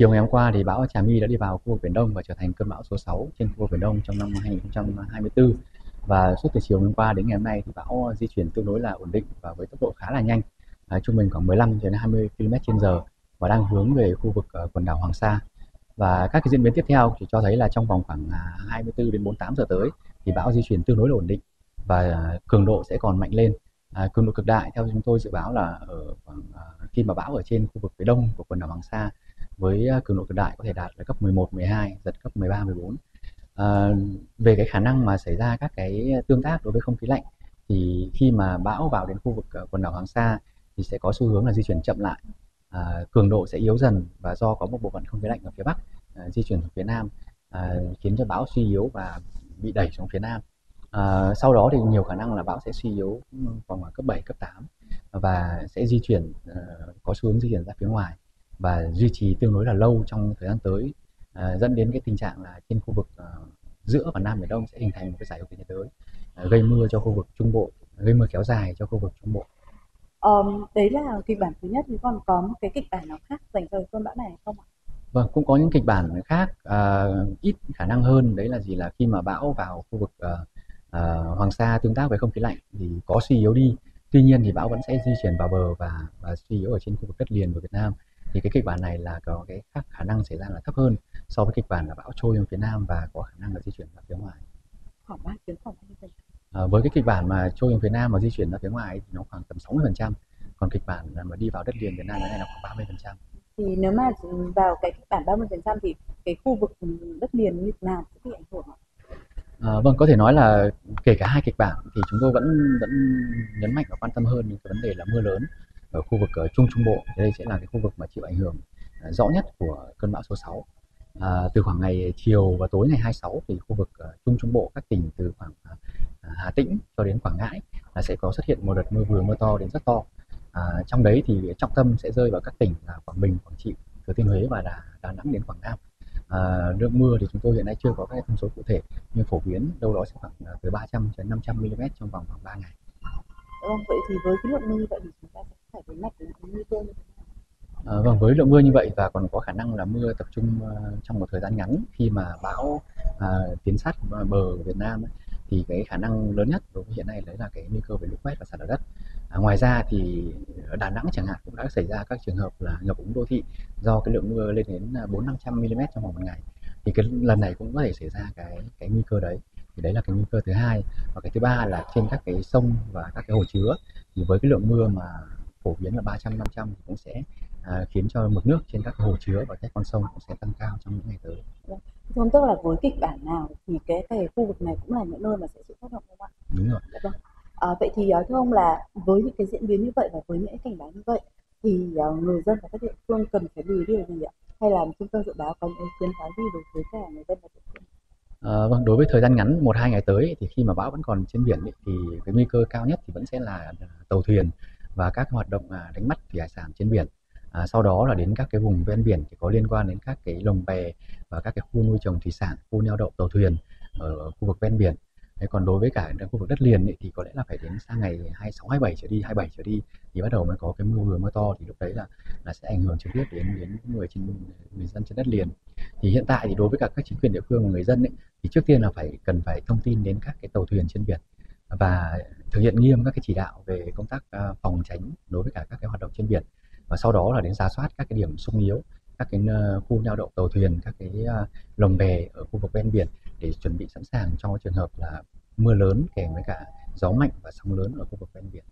Chiều ngày hôm qua thì bão Trà My đã đi vào khu vực Biển Đông và trở thành cơn bão số 6 trên khu vực Biển Đông trong năm 2024. Và suốt từ chiều hôm qua đến ngày hôm nay thì bão di chuyển tương đối là ổn định và với tốc độ khá là nhanh, trung bình khoảng 15 đến 20 km/h và đang hướng về khu vực quần đảo Hoàng Sa. Và các cái diễn biến tiếp theo thì cho thấy là trong vòng khoảng 24 đến 48 giờ tới thì bão di chuyển tương đối là ổn định và cường độ sẽ còn mạnh lên. Cường độ cực đại theo chúng tôi dự báo là ở khoảng, khi mà bão ở trên khu vực phía đông của quần đảo Hoàng Sa với cường độ cực đại có thể đạt là cấp 11, 12, giật cấp 13, 14. Về cái khả năng mà xảy ra các cái tương tác đối với không khí lạnh thì khi mà bão vào đến khu vực quần đảo Hoàng Sa thì sẽ có xu hướng là di chuyển chậm lại, cường độ sẽ yếu dần và do có một bộ phận không khí lạnh ở phía bắc di chuyển xuống phía nam khiến cho bão suy yếu và bị đẩy xuống phía nam. Sau đó thì nhiều khả năng là bão sẽ suy yếu khoảng cấp 7, cấp 8 và sẽ di chuyển, có xu hướng di chuyển ra phía ngoài và duy trì tương đối là lâu trong thời gian tới, dẫn đến cái tình trạng là trên khu vực giữa và nam Biển Đông sẽ hình thành một cái giải hội tụ nhiệt đới gây mưa cho khu vực Trung Bộ, gây mưa kéo dài cho khu vực Trung Bộ. Đấy là kịch bản thứ nhất, nhưng còn có một cái kịch bản nào khác dành cho cơn bão này không ạ? Vâng, cũng có những kịch bản khác ít khả năng hơn, đấy là gì, là khi mà bão vào khu vực Hoàng Sa tương tác với không khí lạnh thì có suy yếu đi, tuy nhiên thì bão vẫn sẽ di chuyển vào bờ và suy yếu ở trên khu vực đất liền của Việt Nam. Thì cái kịch bản này là có cái khả năng xảy ra là thấp hơn so với kịch bản là bão trôi ở phía nam và có khả năng là di chuyển ra phía ngoài. Khoảng 3 tiếng, khoảng 20%. Với cái kịch bản mà trôi ở phía nam và di chuyển ra phía ngoài thì nó khoảng tầm 60%, còn kịch bản mà đi vào đất liền Việt Nam này là khoảng 30%. Thì nếu mà vào cái kịch bản 30% thì cái khu vực đất liền như nào sẽ bị ảnh hưởng ạ? Vâng, có thể nói là kể cả hai kịch bản thì chúng tôi vẫn nhấn mạnh và quan tâm hơn những cái vấn đề là mưa lớn ở khu vực Trung Trung Bộ. Đây sẽ là cái khu vực mà chịu ảnh hưởng rõ nhất của cơn bão số 6. Từ khoảng ngày chiều và tối ngày 26 thì khu vực Trung Trung Bộ, các tỉnh từ khoảng Hà Tĩnh cho đến Quảng Ngãi là sẽ có xuất hiện một đợt mưa vừa, mưa to đến rất to. Trong đấy thì trọng tâm sẽ rơi vào các tỉnh là Quảng Bình, Quảng Trị, Thừa Thiên Huế và Đà Nẵng đến Quảng Nam. Lượng mưa thì chúng tôi hiện nay chưa có các thông số cụ thể, nhưng phổ biến đâu đó sẽ khoảng từ 300 đến 500 mm trong vòng khoảng 3 ngày. Vậy thì với cái lượng mưa như vậy thì chúng ta sẽ phải đối mặt với những nguy cơ như thế nào? Vâng, với lượng mưa như vậy và còn có khả năng là mưa tập trung trong một thời gian ngắn khi mà bão tiến sát bờ Việt Nam ấy, thì cái khả năng lớn nhất đối với hiện nay đấy là cái nguy cơ về lũ quét và sạt lở đất. Ngoài ra thì ở Đà Nẵng chẳng hạn cũng đã xảy ra các trường hợp là ngập úng đô thị do cái lượng mưa lên đến 400-500 mm trong vòng một ngày. Thì cái lần này cũng có thể xảy ra cái nguy cơ đấy. Thì đấy là cái nguy cơ thứ hai. Và cái thứ ba là trên các cái sông và các cái hồ chứa thì với cái lượng mưa mà phổ biến là 300-500 thì cũng sẽ khiến cho mực nước trên các hồ chứa và các con sông cũng sẽ tăng cao trong những ngày tới. Thông tức là với kịch bản nào thì cái khu vực này cũng là những nơi mà sẽ chịu tác động không ạ? Đúng rồi. Vâng. Vậy thì thưa ông là với những cái diễn biến như vậy và với những cảnh báo như vậy thì người dân và các địa phương cần phải lưu ý điều gì ạ? Hay là trung tâm dự báo có những khuyến cáo gì đối với cả người dân và địa phương? Vâng, đối với thời gian ngắn 1-2 ngày tới thì khi mà bão vẫn còn trên biển thì cái nguy cơ cao nhất thì vẫn sẽ là tàu thuyền và các hoạt động đánh bắt thủy hải sản trên biển. Sau đó là đến các cái vùng ven biển thì có liên quan đến các cái lồng bè và các cái khu nuôi trồng thủy sản, khu neo đậu tàu thuyền ở khu vực ven biển. Thế còn đối với cả khu vực đất liền thì có lẽ là phải đến sang ngày 26, 27 trở đi, thì bắt đầu mới có cái mưa vừa mưa to, thì lúc đấy là sẽ ảnh hưởng trực tiếp đến người dân trên đất liền. Thì hiện tại thì đối với cả các chính quyền địa phương và người dân thì trước tiên là cần phải thông tin đến các cái tàu thuyền trên biển và thực hiện nghiêm các cái chỉ đạo về công tác phòng tránh đối với cả các cái hoạt động trên biển. Và sau đó là đến rà soát các cái điểm xung yếu, các cái khu neo đậu tàu thuyền, các cái lồng bè ở khu vực ven biển để chuẩn bị sẵn sàng cho trường hợp là mưa lớn kèm với cả gió mạnh và sóng lớn ở khu vực ven biển.